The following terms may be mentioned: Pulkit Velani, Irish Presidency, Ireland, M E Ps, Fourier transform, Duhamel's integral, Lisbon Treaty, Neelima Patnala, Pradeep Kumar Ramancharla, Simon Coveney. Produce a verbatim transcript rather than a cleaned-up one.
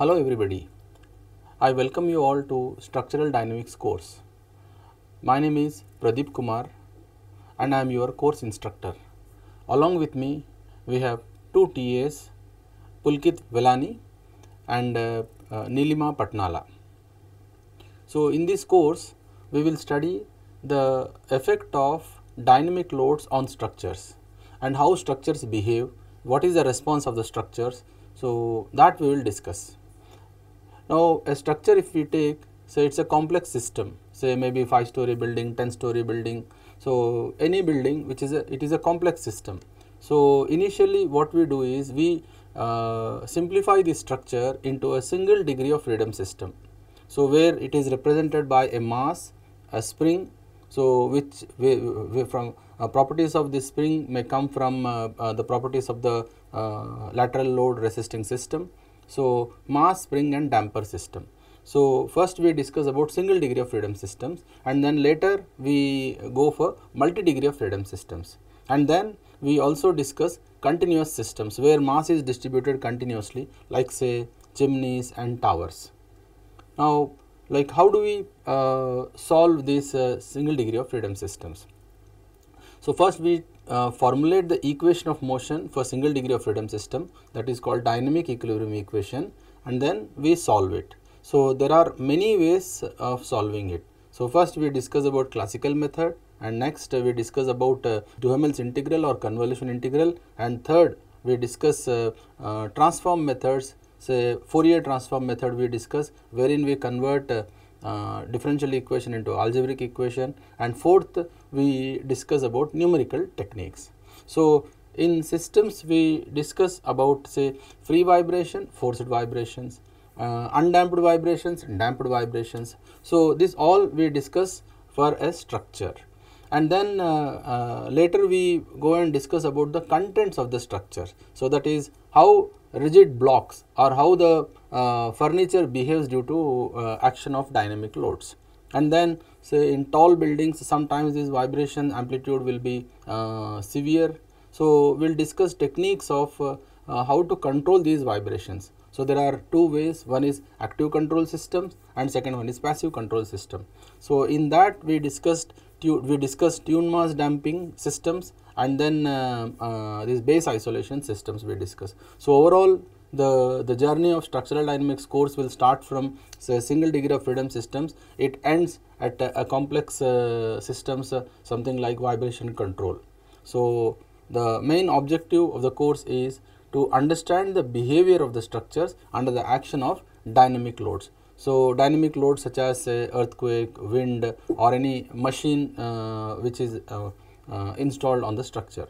Hello everybody, I welcome you all to Structural Dynamics course. My name is Pradeep Kumar and I am your course instructor. Along with me we have two T As, Pulkit Velani and uh, uh, Neelima Patnala. So in this course we will study the effect of dynamic loads on structures and how structures behave, what is the response of the structures, so that we will discuss. Now a structure, if we take, say it is a complex system, say maybe five story building, ten story building, so any building which is a, it is a complex system. So initially what we do is we uh, simplify the structure into a single degree of freedom system. So where it is represented by a mass, a spring, so which we, we from uh, properties of this spring may come from uh, uh, the properties of the uh, lateral load resisting system. So mass, spring and damper system. So first we discuss about single degree of freedom systems and then later we go for multi degree of freedom systems, and then we also discuss continuous systems where mass is distributed continuously, like say chimneys and towers. Now like how do we uh, solve these uh, single degree of freedom systems? So first we uh, formulate the equation of motion for single degree of freedom system, that is called dynamic equilibrium equation, and then we solve it. So there are many ways of solving it. So first we discuss about classical method, and next uh, we discuss about uh, Duhamel's integral or convolution integral, and third we discuss uh, uh, transform methods. Say Fourier transform method we discuss, wherein we convert uh, uh, differential equation into algebraic equation, and fourth we discuss about numerical techniques. So in systems we discuss about say free vibration, forced vibrations, uh, undamped vibrations, damped vibrations. So this all we discuss for a structure, and then uh, uh, later we go and discuss about the contents of the structure. So that is how rigid blocks or how the uh, furniture behaves due to uh, action of dynamic loads. And then say in tall buildings sometimes this vibration amplitude will be uh, severe, so we will discuss techniques of uh, uh, how to control these vibrations. So there are two ways, one is active control systems and second one is passive control system. So in that we discussed we discussed tuned mass damping systems, and then uh, uh, these base isolation systems we discuss. So overall the, the journey of structural dynamics course will start from say single degree of freedom systems, it ends at a, a complex uh, systems, uh, something like vibration control. So the main objective of the course is to understand the behavior of the structures under the action of dynamic loads. So dynamic loads such as say earthquake, wind or any machine uh, which is uh, Uh, installed on the structure.